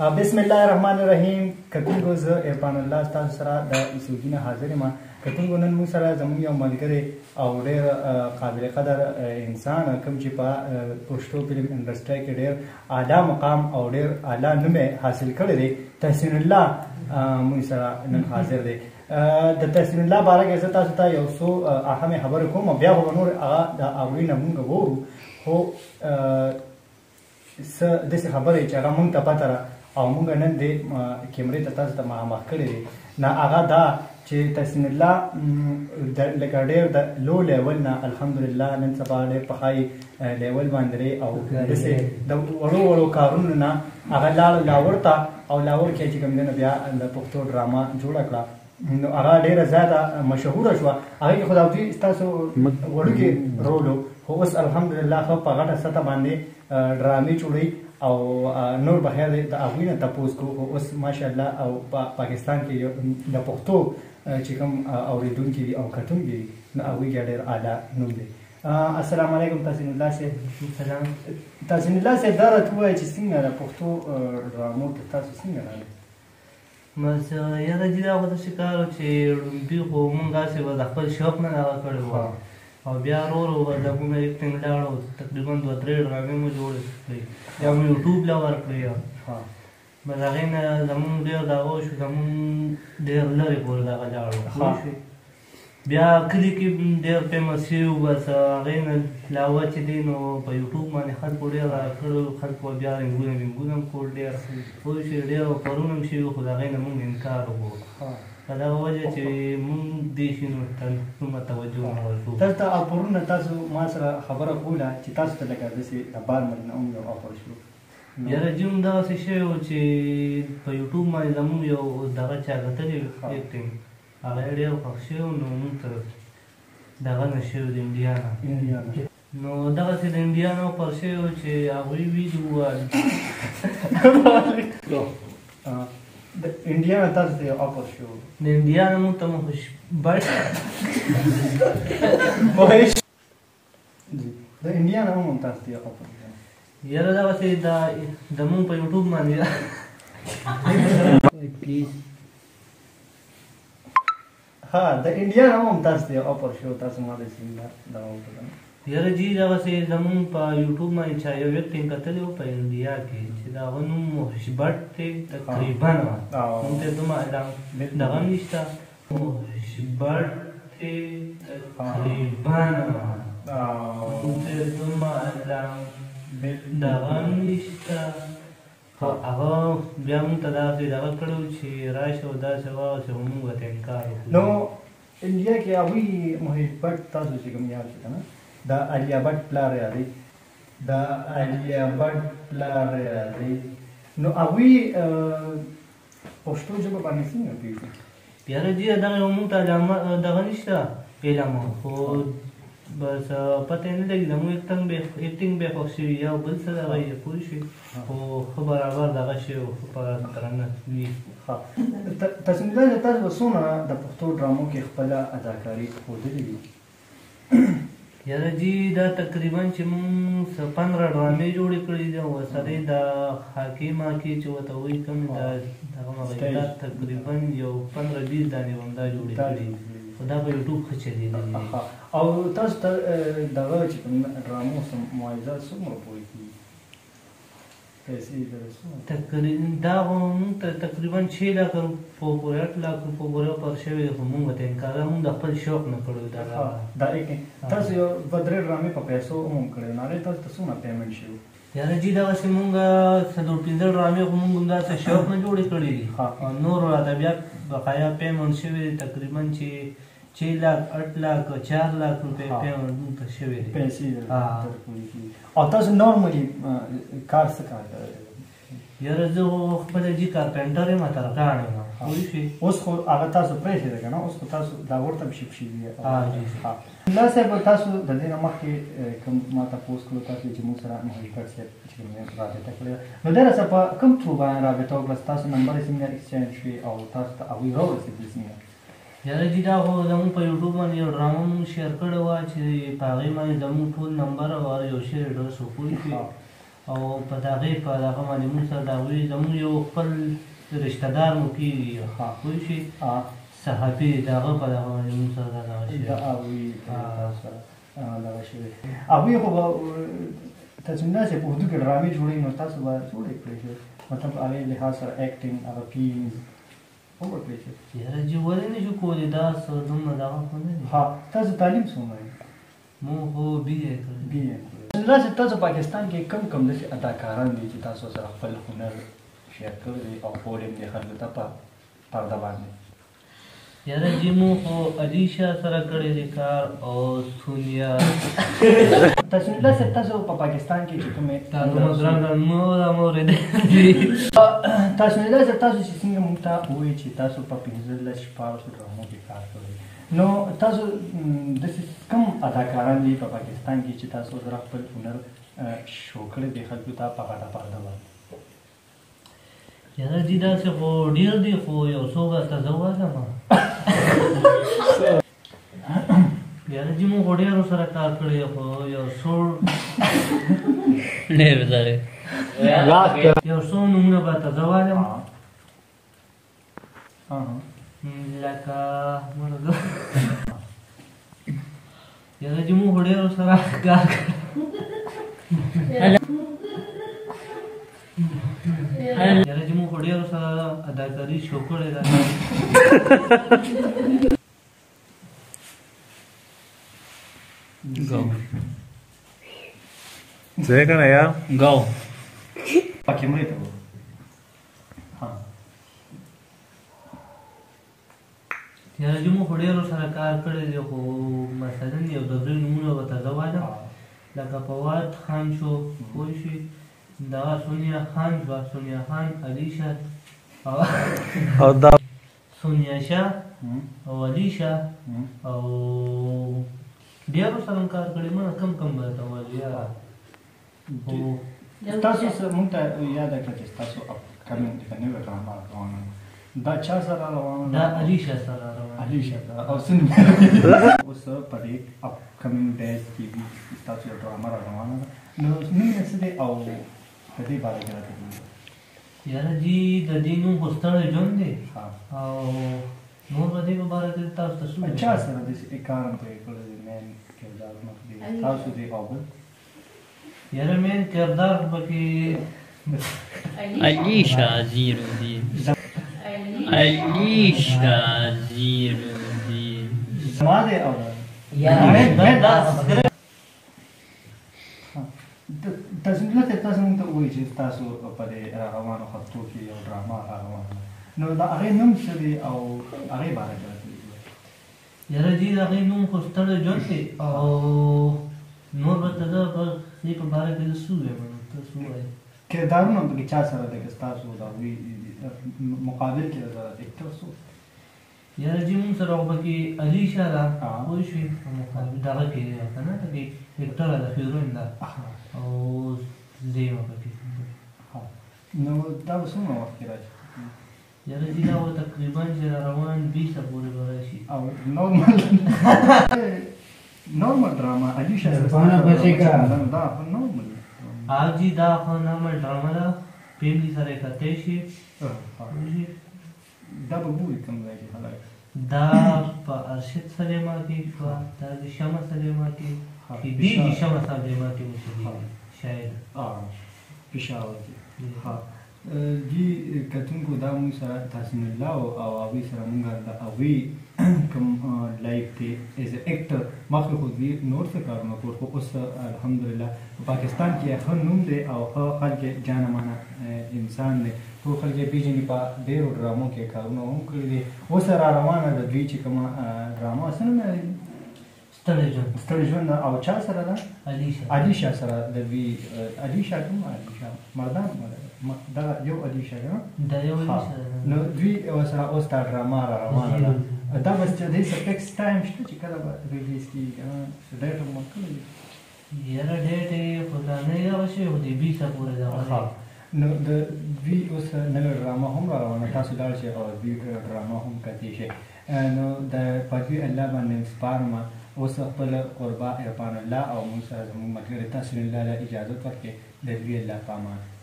बिस्मिल्लाहिर्रहमानिर्रहीम कतिन गोज एरपान अल्लाह ताला सरा दा इसुगिना हाजिर मा कतिन गोनन मु सरा जमुन या मलगरे और काबिल कदर इंसान कम चिपा पोस्टो फिल्म इंडस्ट्री के डेर आला मकाम और आला नमे हासिल करे दे तहसीनुल्लाह मु सरा नन हाजिर दे द तहसीनुल्लाह बारा कैसे ता सता यौसो आहा में खबर को मब्या बनोर आ दा आवरी नमुन गबो हो स दिस खबर है चरा मुन तपतरा आमूंग नन दे कैमरे तथा तमाम मखले ना आगा दा चे तसनिल्ला लकड़े लो लेवल ना अल्हम्दुलिल्लाह नन सबाले पखाई लेवल बांदरे औ जैसे वड़ो वड़ो कारुन ना आगा लाल लावरता औ लावर के जिकम ने बिया पुख्तो ड्रामा जोड़ा कला नो आगा ढेर ज्यादा मशहूर हुआ आगे खुदावती इस्ता सो वड़ो के रोलो हो बस अल्हम्दुलिल्लाह पगाटा सता बांदे ड्रामे चुड़ी और नूर बहर आगुना तपोज को उस माशाल्लाह और पाकिस्तान के न पुख्तो चिकम और दून की और खतुम की न आगुई गया डेर आला नूम दे अस्सलाम वालेकुम तहसीनुल्लाह से सलाम तहसीनुल्लाह से दरत हुआ जिसिंग न पुख्तो ड्रामो तथा सिंग न मस यार जिदा को शिकार छे रुंबी हो मंगा से वखल शौक न लगा कर हुआ और बिहार और होगा जब मैं एक टिंग डालो तकरीबन 2-3 ड्रामे में जोड़ गई या मैं YouTube ला वर्क किया हां मैं आगे ना जमुन देर दाओ जमुन देर लरे बोल लगा डालो हां बिहार क्लिक देर फेमस हो बस आगे ना लावच दिन और पे YouTube में हर कोड़े ला करो हर को बिहार गुनम कोड़े कोई से देर करूनम से खुदा आगे ना मुन इनकार हो हां कदा वजह से मुंग देशिनो तन तुम तवज्जो हो तत अपरन तसु मासरा खबर कोला चितास तलका जैसे बार मन उम यो ऑफर शुरू यार जिम दा से शे हो चे पे YouTube में जम यो दगा चा गतले एक टीम आरे यो खशे नो मुंग तर दगा नशे इंडियाना नो दगा से इंडियानो पर शे हो चे आवी भी दुआ इंडिया में तस दे ऑफर शो इंडिया में तुम खुश बट बॉयज द इंडिया में तस दे ऑफर यार दावा से द दमू पे YouTube में दिया प्लीज हां द इंडिया में तस दे ऑफर शो तस मादे सिंदा दावा तो यार जी दावा से दमू पे YouTube में चाहिए व्यक्ति कतले पे इंडिया के दावनु मुशबत तकरीबन उनते तुम्हारा दगम निष्ठा मुशबत तकरीबन उनते तुम्हारा दगम निष्ठा आहो ब्याम तदाफी दावत करू छी राशो दासवा से हमु गतेनकार नो इंडिया के अभी मुशबत तासु से कम याद था ना द अलियाबट प्लार यारी द आलिया बट लारे नो अभी पोस्टो जो पानी सी होती है यार जी अदा हम ता जामा दगनिशा पेला म हो बस पता नहीं लगी हम एक तंग बे एक्टिंग बे पक्षी या बल सदा भाई पूरी से हो खबर आवाज दगा से पर तरन नहीं तसमिला जता सुना द पोस्टो ड्रामो के खला अदाकारी खुद ली यार जी दा तकरीबन चमू 15 ड्रामे जोड़ी करी दा वसरे दा हाकिमा की चोता हुई कम दा धर्म वगैरह तकरीबन यो 15-20 दाने बंदा जोड़ी करी खुदा पे YouTube खचे दी हां और तस दगा चम ड्रामो सम मुआवजा सम रपोई की कैसी तरह तकरीबन दा हम तकरीबन 6 लाख रुपए 8 लाख रुपए पर शेवे हम वतन कारण हम अपन शौक न करो दा दा एक तस यो बदरे ड्रामे पे पैसो हम करे नारे तस तसु ना पेमेंट शो यार जी दा से मुंगा सदो पिंजर ड्रामे हम मुंगा से शौक न जोड़ी करी हां नूर रात अब बकाया पेमेंट शेवे तकरीबन 6 लाख 8 लाख 4 लाख रुपए पेमेंट शेवे पैसे और तस नॉर्मली कार से का यार जो पहले जी कारपेंटर है माता रकाना कोई से उसको आगता सरप्राइज है ना उसको तास दावर तब शिपशी है हां जी हां ना से तास दने मख के कम माता पोस्ट को तास जम्मू सरा में हकीकत से पिछले में बात है तक ना दर से कम थ्रू बाय राबता बस तास नंबर से एक्सचेंज हुई और तास अभी हो से बिजनेस यार जी दा हो जम्मू पर YouTube में ये ड्रामा शेयर करवा चाहिए पागे में जम्मू फुल नंबर और यो शेयर एड्रेस हो कोई او په دغه باندې موږ سره دا وی زموږ یو خپل رشتہ دار مو کې خاطر شي صحابي دغه په دغه باندې موږ سره دا شي دا وی تاسو دا شي ابي خو تاسو نه چې په هغه کې ډرامې جوړې نو تاسو به جوړې کړئ مطلب هغه لحاظ سره اکټینګ هغه کې اوور کړئ چې هر چې ولنه شو کولې دا سره دومره دا خو نه ها تاسو تعلیم سومای مو هو بي ناڅه تاسو پاکستان کې کم د اداکاران دي چې تاسو سره خپل هنر شیر کوي او فورم نه خلک ته پرده باندې یاره جمو او الیشا سره کړي دي کار او سونیا تاسو ناڅه تاسو په پاکستان کې کومه تاسو درنګ مولا مور دې تاسو ناڅه تاسو چې څنګه مونږ ته وایي چې تاسو په 15 شپږ سره مو کې کار کوي نو تاسو د کوم اداکاران دی په پاکستان کې چې تاسو زره خپل هنر شوکړې د خلکو ته په غاټه پرده باندې یاره دي دا څه خو ډیر دی خو یو څو غته زوازم یاره دي مو ډیر سره کار کړی خو یو څو ډیر زره یو څو نومونه به ته زوازم ها لکه مرګ یاره چې مو هډېرو سره کار یاره چې مو هډېرو سره اداکاری شوکړې ده گاو ځای کنه یار گاو پکې مړې ته یاره چې مو خو ډېرو سره کار کړی دی خو مثلا یو د درې نومونه به تازه وایم لکه فواد خان شو پوه شوې دغه سونیا خان شوه سونیا خان علیشا او دا سونیا شاه او علیشا او ډېرو سره کار کړی ما کم به ته وایي یاره تاسو سره مونږ ته یاد کړه چې تاسو اپکمنګ د نوې ډرامه روانه دا چا سره روان دا علیشا سره روان علیشا او سن اوس په دې اپ کمینګ ډیز کې به تاسو ډرامه روانه نو نن سره او په دې باندې راځي یاره جی د دینو هوستړ جون دی او نور باندې مبارک تاسو ته چا سره دې کارم په کولې مین کې دا مخدي تاسو دې اوبل یاره مین کردار بکې علیشا زیرو دی علیشا زیرو دی سماده اورا یاره دا تاسو نو تاسو مونږ ته وایي چې تاسو په دې روانو خطو کې یو ډراما روانه نو دا هغه نوم څه دی او هغه باندې راځي یاره دې هغه نوم خو ستړی جوړ شي او نور به تاسو په دې په باره کې څه وایي تاسو وایي کردارونه په چا سره د تاسو دا وی مقابل کې د اکټر سو یاره جی مون سره وبکه علیشا دا خو شي مقابل دا کې کنه ته کې اکټر د فیروین دا او زه وبکه نو دا وسونه وخت راځي یاره جی دا تقریبا چې روان 20 پورې ورشي او نورمال ډراما علیشا زبانه بچی کا دا نورمال आज जी दा खाना में ड्रामा दा पेली सारे खाते शी दा बबू कम गए हालांकि दा पा अर्शद सलेमा की पा दा शमा सलेमा की दी शमा सलेमा की मुझे शायद आ पेशावर की हां जी कतुन को दा मुसा तासिनुल्लाह और अभी सरमंगा दा अभी कम लाइफ थे एज एक्टर माखी खुद भी नोर से कार मकोर को उस अल्हम्दुलिल्लाह पाकिस्तान की हर नूम दे और हर के जाना माना इंसान ने तो खल के बीच निपा देर ड्रामों के कारणों के लिए वो सारा रवाना द बीच कमा ड्रामा असल में स्टडीजन और चार सारा ना अलीशा अलीशा सारा द बी अलीशा तुम अलीशा मर्दान मर्दा यो अलीशा ना द यो अलीशा नो दी वो सारा उस तार ड्रामा रवाना دا بس چې دې سپیکس ټایم شته چې کله به ریلیز کیږي ډیټ مو کړی یاره ډیټ یې خدانه یې راشه او دې 20 پورې دا نو د وی اوس نوې ډراما هم روانه تاسو دا شي او دې ډراما هم کوي شي نو د پاکي الله باندې سپارما اوس خپل قربا ایرپان الله او موسی زموږ مخې ته تاسو له اجازه ورکړي रज़ी अल्लाह पामान।